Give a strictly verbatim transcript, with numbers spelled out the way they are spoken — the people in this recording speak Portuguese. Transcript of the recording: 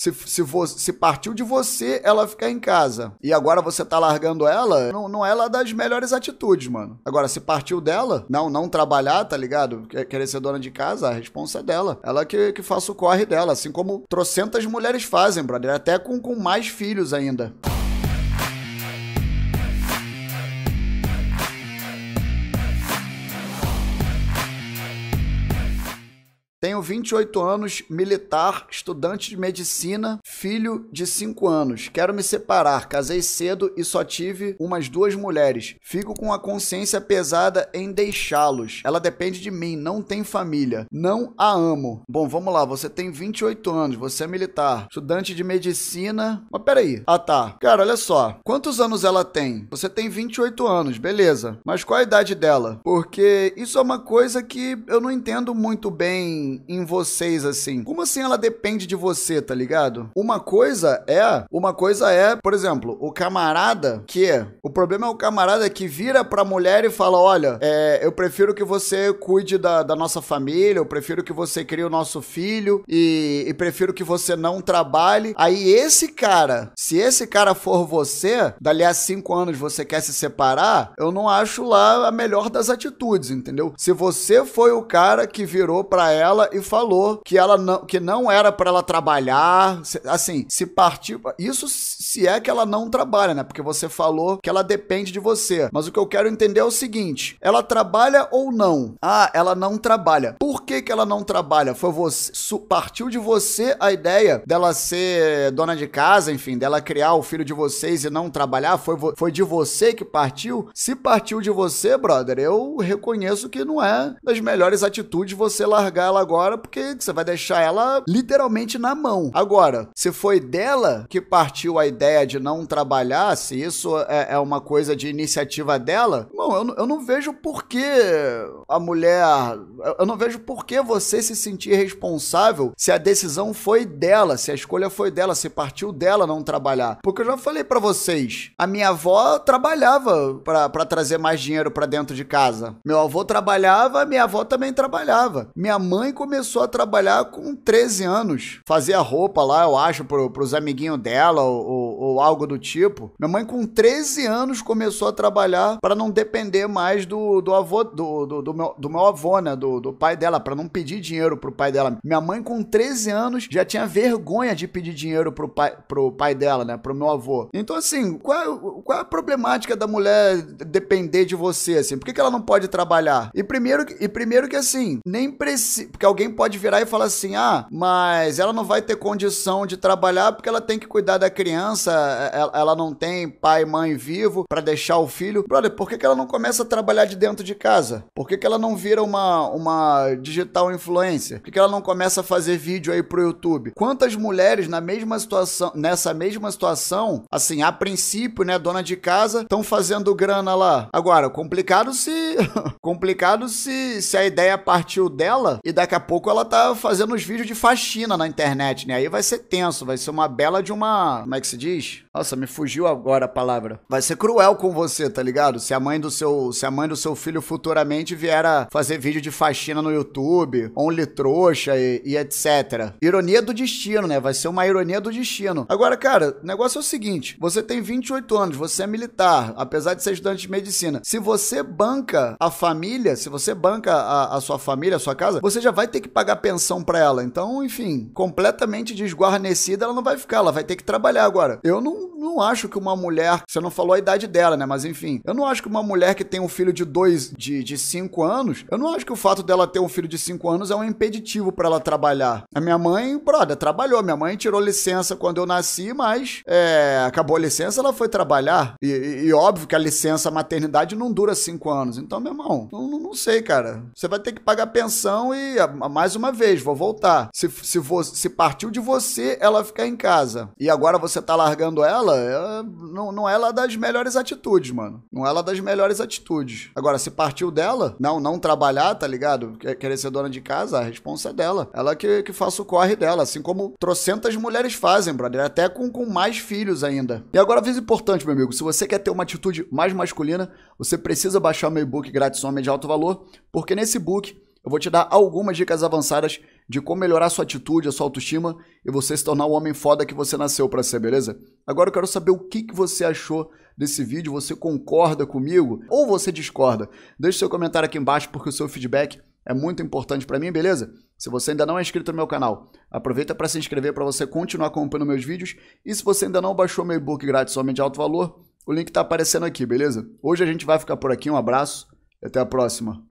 Se, se, você, se partiu de você, ela ficar em casa. E agora você tá largando ela, não, não é lá das melhores atitudes, mano. Agora, se partiu dela, não, não trabalhar, tá ligado? Querer ser dona de casa, a responsa é dela. Ela que, que faça o corre dela, assim como trocentas mulheres fazem, brother. Até com, com mais filhos ainda. Tenho vinte e oito anos, militar, estudante de medicina, filho de cinco anos. Quero me separar, casei cedo e só tive umas duas mulheres. Fico com a consciência pesada em deixá-los. Ela depende de mim, não tem família. Não a amo. Bom, vamos lá, você tem vinte e oito anos, você é militar, estudante de medicina... Mas peraí. Ah, tá. Cara, olha só. Quantos anos ela tem? Você tem vinte e oito anos, beleza. Mas qual a idade dela? Porque isso é uma coisa que eu não entendo muito bem... em vocês, assim. Como assim ela depende de você, tá ligado? Uma coisa é... Uma coisa é, por exemplo, o camarada que... O problema é o camarada que vira pra mulher e fala, olha, é, eu prefiro que você cuide da, da nossa família, eu prefiro que você crie o nosso filho e, e prefiro que você não trabalhe. Aí esse cara, se esse cara for você, dali a cinco anos você quer se separar, eu não acho lá a melhor das atitudes, entendeu? Se você foi o cara que virou pra ela e falou que ela não, que não era pra ela trabalhar, assim, se partir, isso se é que ela não trabalha, né? Porque você falou que ela depende de você. Mas o que eu quero entender é o seguinte, ela trabalha ou não? Ah, ela não trabalha. Por que que ela não trabalha? Foi você, partiu de você a ideia dela ser dona de casa, enfim, dela criar o filho de vocês e não trabalhar? Foi, foi de você que partiu? Se partiu de você, brother, eu reconheço que não é das melhores atitudes você largar ela agora, porque você vai deixar ela literalmente na mão. Agora, se foi dela que partiu a ideia de não trabalhar, se isso é, é uma coisa de iniciativa dela, bom, eu, eu não vejo por que a mulher, eu, eu não vejo por que você se sentir responsável se a decisão foi dela, se a escolha foi dela, se partiu dela não trabalhar. Porque eu já falei pra vocês, a minha avó trabalhava pra, pra trazer mais dinheiro pra dentro de casa. Meu avô trabalhava, minha avó também trabalhava. Minha mãe começou a trabalhar com treze anos. Fazia roupa lá, eu acho, pro, pros amiguinhos dela ou, ou, ou algo do tipo. Minha mãe com treze anos começou a trabalhar para não depender mais do, do avô, do, do, do, meu, do meu avô, né? Do, do pai dela, para não pedir dinheiro pro pai dela. Minha mãe com treze anos já tinha vergonha de pedir dinheiro pro pai, pro pai dela, né? Pro meu avô. Então, assim, qual, qual é a problemática da mulher depender de você, assim? Por que que ela não pode trabalhar? E primeiro, e primeiro que, assim, nem precisa... Porque alguém pode virar e falar assim, ah, mas ela não vai ter condição de trabalhar porque ela tem que cuidar da criança, ela, ela não tem pai e mãe vivo pra deixar o filho. Brother, por que que ela não começa a trabalhar de dentro de casa? Por que que ela não vira uma, uma digital influencer? Por que que ela não começa a fazer vídeo aí pro YouTube? Quantas mulheres na mesma situação, nessa mesma situação, assim, a princípio, né, dona de casa, estão fazendo grana lá. Agora, complicado se... complicado se, se a ideia partiu dela e da daqui a pouco ela tá fazendo uns vídeos de faxina na internet, né? Aí vai ser tenso, vai ser uma bela de uma... Como é que se diz? Nossa, me fugiu agora a palavra. Vai ser cruel com você, tá ligado? Se a mãe do seu, se a mãe do seu filho futuramente vier a fazer vídeo de faxina no YouTube, only trouxa e, e etcétera. Ironia do destino, né? Vai ser uma ironia do destino. Agora, cara, o negócio é o seguinte. Você tem vinte e oito anos, você é militar, apesar de ser estudante de medicina. Se você banca a família, se você banca a, a sua família, a sua casa, você já vai vai ter que pagar pensão pra ela. Então, enfim, completamente desguarnecida ela não vai ficar, ela vai ter que trabalhar agora. Eu não, não acho que uma mulher, você não falou a idade dela, né, mas enfim, eu não acho que uma mulher que tem um filho de dois, de, de cinco anos, eu não acho que o fato dela ter um filho de cinco anos é um impeditivo pra ela trabalhar. A minha mãe, brother, trabalhou, minha mãe tirou licença quando eu nasci, mas é, acabou a licença, ela foi trabalhar. E, e, e óbvio que a licença maternidade não dura cinco anos, então, meu irmão, não, não sei, cara. Você vai ter que pagar pensão e mais uma vez, vou voltar. Se, se, se partiu de você, ela ficar em casa. E agora você tá largando ela, ela não, não é lá das melhores atitudes, mano. Não é lá das melhores atitudes. Agora, se partiu dela, não, não trabalhar, tá ligado? Querer ser dona de casa, a responsa é dela. Ela que, que faça o corre dela, assim como trocentas mulheres fazem, brother. Até com, com mais filhos ainda. E agora, aviso importante, meu amigo. Se você quer ter uma atitude mais masculina, você precisa baixar meu e-book grátis Homem de Alto Valor, porque nesse book... Eu vou te dar algumas dicas avançadas de como melhorar sua atitude, a sua autoestima e você se tornar o homem foda que você nasceu pra ser, beleza? Agora eu quero saber o que, que você achou desse vídeo, você concorda comigo ou você discorda? Deixe seu comentário aqui embaixo porque o seu feedback é muito importante pra mim, beleza? Se você ainda não é inscrito no meu canal, aproveita para se inscrever para você continuar acompanhando meus vídeos. E se você ainda não baixou meu e-book grátis Homem de Alto Valor, o link tá aparecendo aqui, beleza? Hoje a gente vai ficar por aqui, um abraço e até a próxima.